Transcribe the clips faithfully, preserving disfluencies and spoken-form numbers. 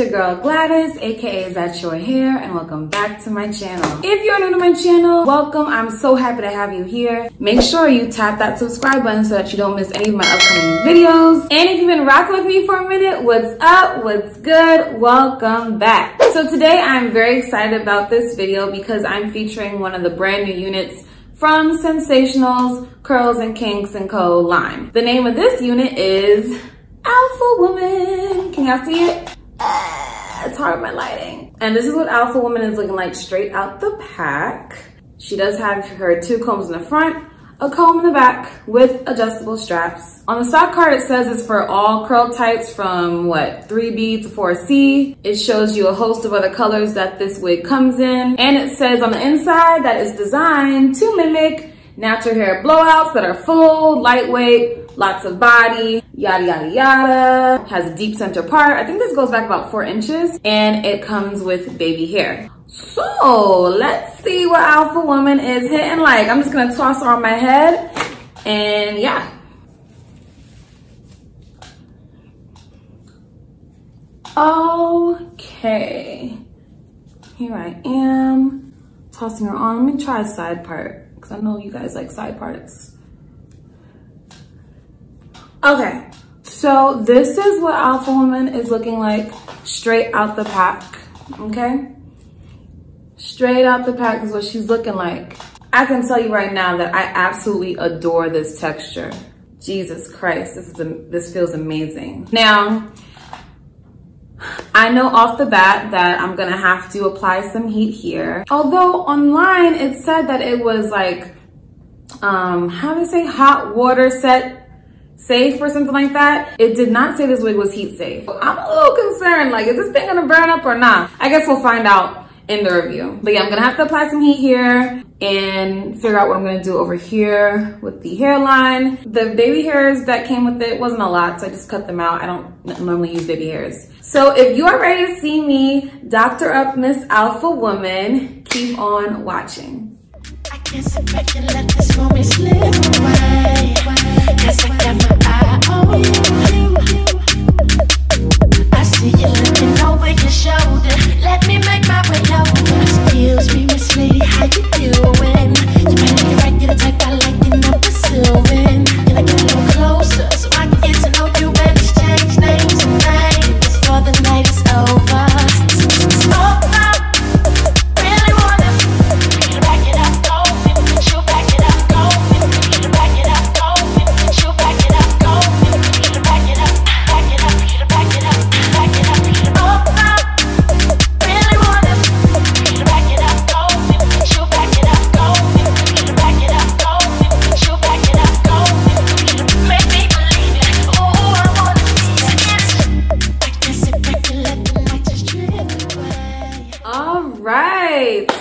It's your girl Gladys, aka That's Your Hair, and welcome back to my channel. If you're new to my channel, welcome. I'm so happy to have you here. Make sure you tap that subscribe button so that you don't miss any of my upcoming videos. And if you've been rocking with me for a minute, what's up? What's good? Welcome back. So today I'm very excited about this video because I'm featuring one of the brand new units from Sensationnel's Curls and Kinks and Co. line. The name of this unit is Alpha Woman. Can y'all see it? Uh, it's hard with my lighting. And this is what Alpha Woman is looking like straight out the pack. She does have her two combs in the front, a comb in the back with adjustable straps. On the stock card, it says it's for all curl types from what, three B to four C. It shows you a host of other colors that this wig comes in. And it says on the inside that it's designed to mimic natural hair blowouts that are full, lightweight, lots of body, yada, yada, yada. It has a deep center part. I think this goes back about four inches and it comes with baby hair. So let's see what Alpha Woman is hitting like. I'm just gonna toss her on my head and yeah. Okay, here I am, tossing her on. Let me try a side part because I know you guys like side parts. Okay, so this is what Alpha Woman is looking like straight out the pack, okay? Straight out the pack is what she's looking like. I can tell you right now that I absolutely adore this texture. Jesus Christ, this is a, this feels amazing. Now, I know off the bat that I'm gonna have to apply some heat here. Although online it said that it was like, um, how do they say, hot water set safe or something like that. It did not say this wig was heat safe. I'm a little concerned, like, is this thing gonna burn up or not? I guess we'll find out in the review. But yeah, I'm gonna have to apply some heat here and figure out what I'm gonna do over here with the hairline. The baby hairs that came with it wasn't a lot, so I just cut them out. I don't normally use baby hairs. So if you're ready to see me doctor up Miss Alpha Woman, keep on watching. I guess I'm better let this moment slip away. Guess I got my eye on you. I see you looking over your shoulder. Let me make my way out. Excuse me, Miss Lady, how you doing? You might be right, you're the type I like, you know, pursuing. Can I get a little closer so I can get to know you and exchange names and names before the night is over? Oh, I really wanna get you back it up, go, get you back it up, go, get you back it up, go, get you back it up, go, get you back it up, back it up, get you back it up, back it up, get you back it up.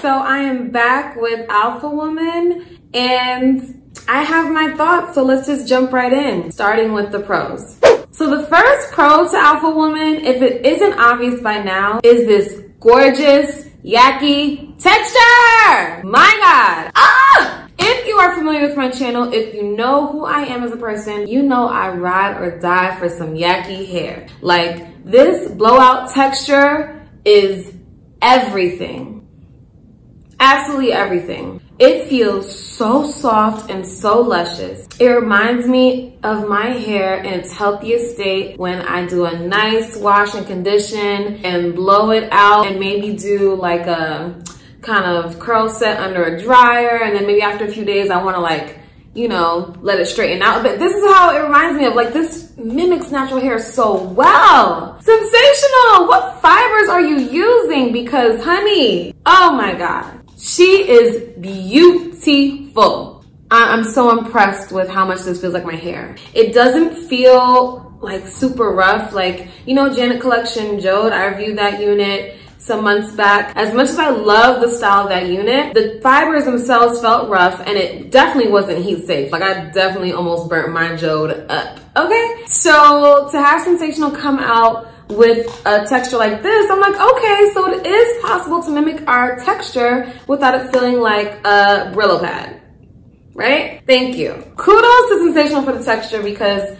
So I am back with Alpha Woman and I have my thoughts, so let's just jump right in, starting with the pros. So the first pro to Alpha Woman, if it isn't obvious by now, is this gorgeous yucky texture. My God. Ah! If you are familiar with my channel, if you know who I am as a person, you know I ride or die for some yucky hair. Like, this blowout texture is everything. Absolutely everything. It feels so soft and so luscious. It reminds me of my hair in its healthiest state when I do a nice wash and condition and blow it out and maybe do like a kind of curl set under a dryer, and then maybe after a few days I want to, like, you know, let it straighten out. But this is how it reminds me of, like, this mimics natural hair so well. Sensational! What fibers are you using? Because honey, oh my God. She is beautiful. I I'm so impressed with how much this feels like my hair. It doesn't feel like super rough. Like, you know, Janet Collection, Jode, I reviewed that unit some months back. As much as I love the style of that unit, the fibers themselves felt rough and it definitely wasn't heat safe. Like, I definitely almost burnt my Jode up, okay? So to have Sensational come out with a texture like this, I'm like, okay, so it is possible to mimic our texture without it feeling like a Brillo pad, right? Thank you. Kudos to Sensational for the texture because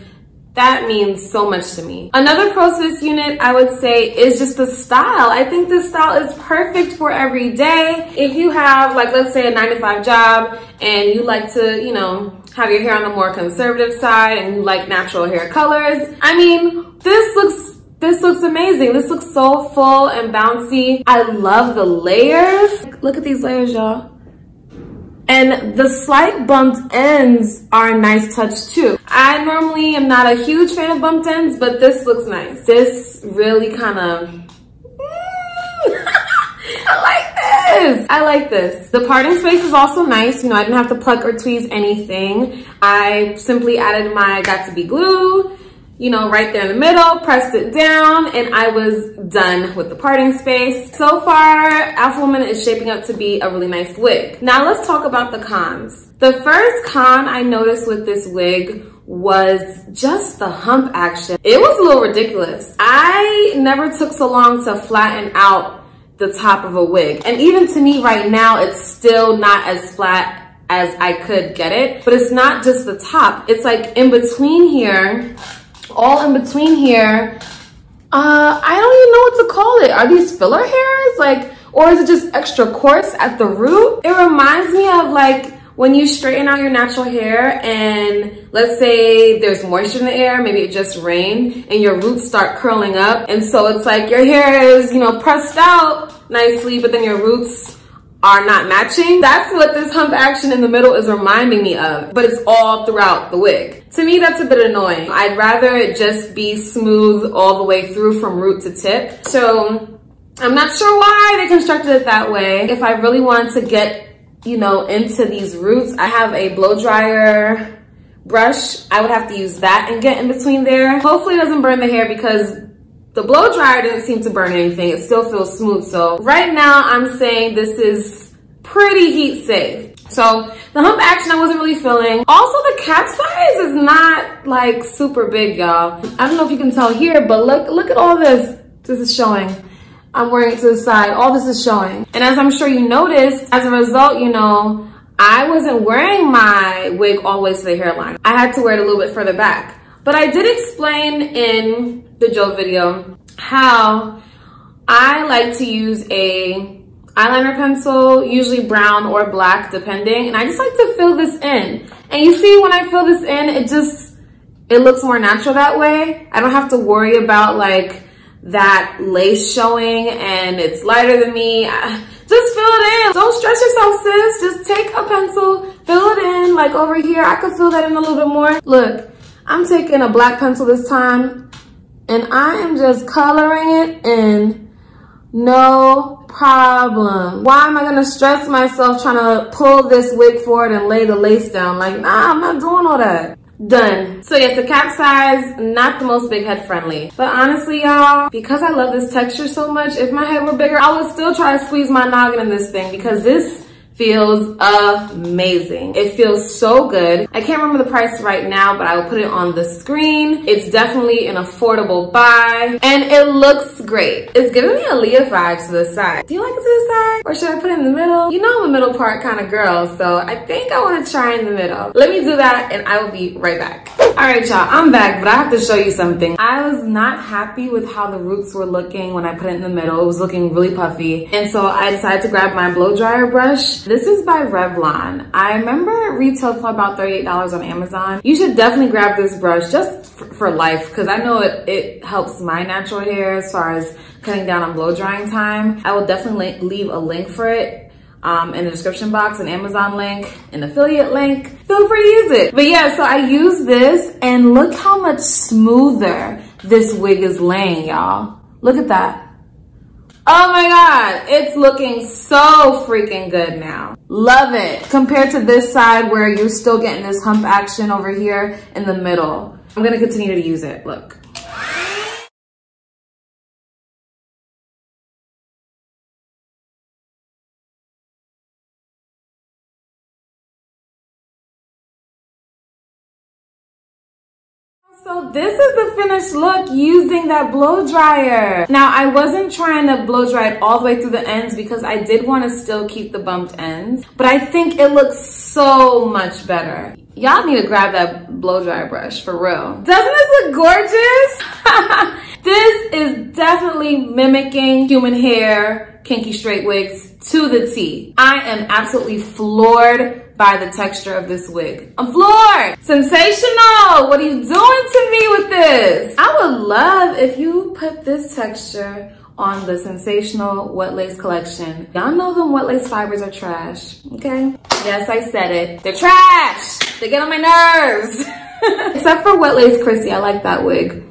That means so much to me. Another pros to this unit, I would say, is just the style. I think this style is perfect for every day. If you have, like, let's say a nine to five job and you like to, you know, have your hair on the more conservative side and you like natural hair colors. I mean, this looks, this looks amazing. This looks so full and bouncy. I love the layers. Look at these layers, y'all. And the slight bumped ends are a nice touch too. I normally am not a huge fan of bumped ends, but this looks nice. This really kind of, mm, I like this. I like this. The parting space is also nice. You know, I didn't have to pluck or tweeze anything. I simply added my got to be glue, you know, right there in the middle, pressed it down, and I was done with the parting space. So far, Alpha Woman is shaping up to be a really nice wig. Now let's talk about the cons. The first con I noticed with this wig was just the hump action. It was a little ridiculous. I never took so long to flatten out the top of a wig. And even to me right now, it's still not as flat as I could get it. But it's not just the top. It's like in between here, all in between here, uh I don't even know what to call it. Are these filler hairs, like, or is it just extra coarse at the root? It reminds me of like when you straighten out your natural hair and let's say there's moisture in the air, maybe it just rained, and your roots start curling up, and so it's like your hair is, you know, pressed out nicely, but then your roots are not matching. That's what this hump action in the middle is reminding me of, but it's all throughout the wig. To me, that's a bit annoying. I'd rather it just be smooth all the way through from root to tip. So I'm not sure why they constructed it that way. If I really want to get, you know, into these roots, I have a blow dryer brush. I would have to use that and get in between there. Hopefully it doesn't burn the hair because the blow dryer didn't seem to burn anything. It still feels smooth. So right now I'm saying this is pretty heat safe. So the hump action I wasn't really feeling. Also the cap size is not like super big, y'all. I don't know if you can tell here, but look, look at all this. This is showing. I'm wearing it to the side. All this is showing. And as I'm sure you noticed, as a result, you know, I wasn't wearing my wig all the way to the hairline. I had to wear it a little bit further back. But I did explain in the Jode video how I like to use a eyeliner pencil, usually brown or black depending, and I just like to fill this in. And you see when I fill this in, it just, it looks more natural that way. I don't have to worry about like that lace showing and it's lighter than me. I, just fill it in. Don't stress yourself, sis. Just take a pencil, fill it in. Like over here, I could fill that in a little bit more. Look. I'm taking a black pencil this time and I am just coloring it in, no problem. Why am I gonna stress myself trying to pull this wig forward and lay the lace down? Like, nah, I'm not doing all that. Done. So yes, the cap size, not the most big head friendly. But honestly, y'all, because I love this texture so much, if my head were bigger, I would still try to squeeze my noggin in this thing because this feels amazing. It feels so good. I can't remember the price right now, but I will put it on the screen. It's definitely an affordable buy and it looks great. It's giving me Aaliyah vibes to the side. Do you like it to the side or should I put it in the middle? You know I'm a middle part kind of girl, so I think I want to try in the middle. Let me do that and I will be right back. All right, y'all, I'm back, but I have to show you something. I was not happy with how the roots were looking when I put it in the middle. It was looking really puffy. And so I decided to grab my blow dryer brush. This is by Revlon. I remember it retailed for about thirty-eight dollars on Amazon. You should definitely grab this brush just for life because I know it, it helps my natural hair as far as cutting down on blow drying time. I will definitely leave a link for it um, in the description box, an Amazon link, an affiliate link. Feel free to use it. But yeah, so I use this and look how much smoother this wig is laying, y'all. Look at that. Oh my God, it's looking so freaking good now. Love it. Compared to this side where you're still getting this hump action over here in the middle. I'm gonna continue to use it, look. So this is the finished look using that blow dryer. Now I wasn't trying to blow dry it all the way through the ends because I did want to still keep the bumped ends, but I think it looks so much better. Y'all need to grab that blow dryer brush for real. Doesn't this look gorgeous? This is definitely mimicking human hair, kinky straight wigs to the T. I am absolutely floored by the texture of this wig. I'm floored! Sensationnel! What are you doing to me with this? I would love if you put this texture on the Sensationnel wet lace collection. Y'all know them wet lace fibers are trash, okay? Yes, I said it. They're trash! They get on my nerves! Except for wet lace Chrissy, I like that wig.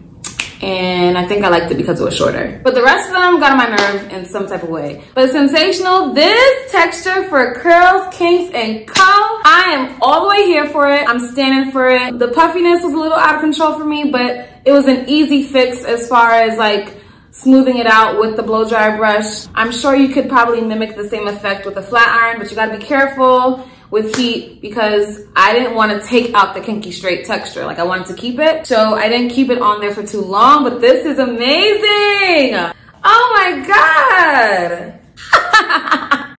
And I think I liked it because it was shorter. But the rest of them got on my nerve in some type of way. But Sensationnel, this texture for curls, kinks, and co, I am all the way here for it. I'm standing for it. The puffiness was a little out of control for me, but it was an easy fix as far as like smoothing it out with the blow dryer brush. I'm sure you could probably mimic the same effect with a flat iron, but you gotta be careful with heat because I didn't want to take out the kinky straight texture. Like I wanted to keep it. So I didn't keep it on there for too long, but this is amazing. Oh my God.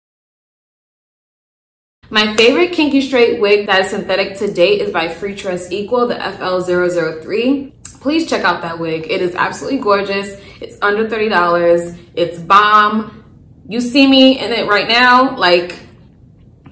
My favorite kinky straight wig that is synthetic to date is by Freetress Equal, the F L zero zero three. Please check out that wig. It is absolutely gorgeous. It's under thirty dollars. It's bomb. You see me in it right now. Like,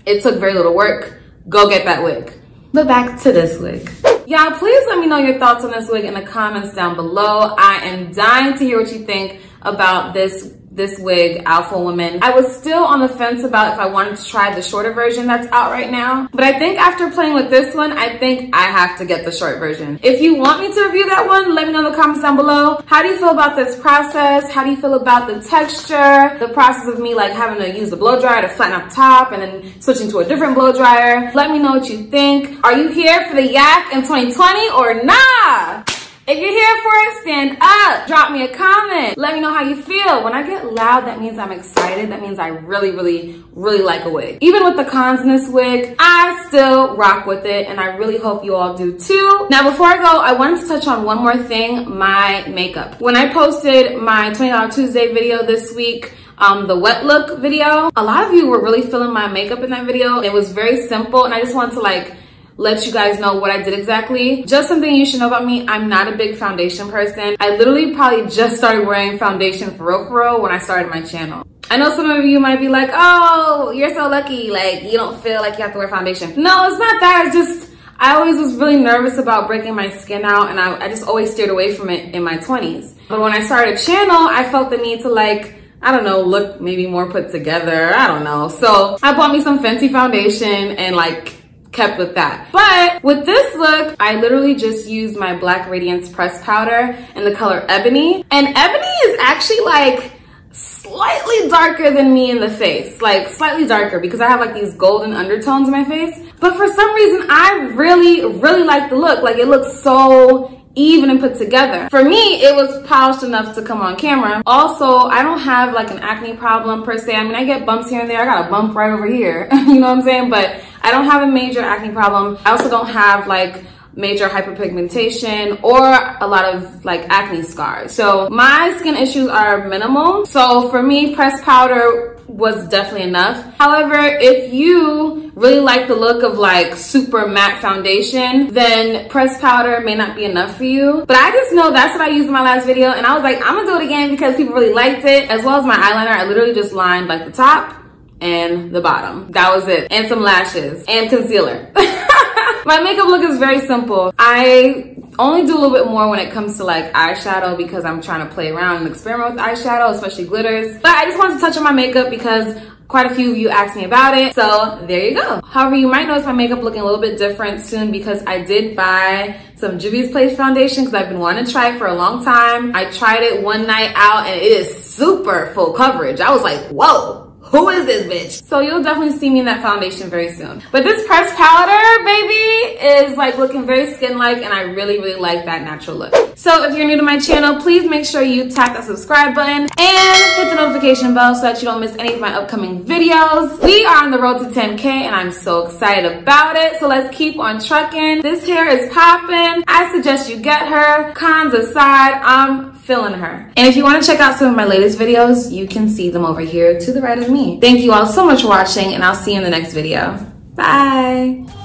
it took very little work. Go get that wig. But back to this wig. Y'all, please let me know your thoughts on this wig in the comments down below. I am dying to hear what you think about this this wig, Alpha Woman. I was still on the fence about if I wanted to try the shorter version that's out right now, but I think after playing with this one, I think I have to get the short version. If you want me to review that one, let me know in the comments down below. How do you feel about this process? How do you feel about the texture? The process of me like having to use the blow dryer to flatten up top and then switching to a different blow dryer. Let me know what you think. Are you here for the yak in twenty twenty or nah? If you're here for it, stand up. Drop me a comment. Let me know how you feel. When I get loud, that means I'm excited. That means I really, really, really like a wig. Even with the cons in this wig, I still rock with it, and I really hope you all do too. Now, before I go, I wanted to touch on one more thing, my makeup. When I posted my twenty dollar Tuesday video this week, Um, the wet look video, a lot of you were really feeling my makeup in that video. It was very simple, and I just wanted to like let you guys know what I did exactly. Just something you should know about me, I'm not a big foundation person. I literally probably just started wearing foundation for real for real when I started my channel. I know some of you might be like, oh, you're so lucky, like you don't feel like you have to wear foundation. No, it's not that, it's just, I always was really nervous about breaking my skin out, and I, I just always steered away from it in my twenties. But when I started a channel, I felt the need to like, I don't know, look maybe more put together, I don't know. So I bought me some fancy foundation and like, kept with that. But with this look, I literally just used my Black Radiance pressed powder in the color Ebony. And Ebony is actually like slightly darker than me in the face, like slightly darker because I have like these golden undertones in my face. But for some reason, I really, really like the look. Like it looks so even and put together. For me, it was polished enough to come on camera. Also, I don't have like an acne problem per se. I mean, I get bumps here and there. I got a bump right over here. You know what I'm saying? But I don't have a major acne problem. I also don't have like major hyperpigmentation or a lot of like acne scars. So my skin issues are minimal. So for me, pressed powder was definitely enough. However, if you really like the look of like super matte foundation, then pressed powder may not be enough for you. But I just know that's what I used in my last video, and I was like, I'm gonna do it again because people really liked it. As well as my eyeliner, I literally just lined like the top and the bottom. That was it. And some lashes and concealer. My makeup look is very simple. I only do a little bit more when it comes to like eyeshadow because I'm trying to play around and experiment with eyeshadow, especially glitters. But I just wanted to touch on my makeup because quite a few of you asked me about it. So there you go. However, you might notice my makeup looking a little bit different soon because I did buy some Juvia's Place foundation because I've been wanting to try it for a long time. I tried it one night out and it is super full coverage. I was like, whoa. who is this bitch? So you'll definitely see me in that foundation very soon. But this pressed powder, baby, is like looking very skin-like, and I really, really like that natural look. So if you're new to my channel, please make sure you tap that subscribe button and hit the notification bell so that you don't miss any of my upcoming videos. We are on the road to ten K, and I'm so excited about it. So let's keep on trucking. This hair is popping. I suggest you get her. Cons aside, I'm feeling her. And if you want to check out some of my latest videos, you can see them over here to the right of me. Thank you all so much for watching, and I'll see you in the next video. Bye.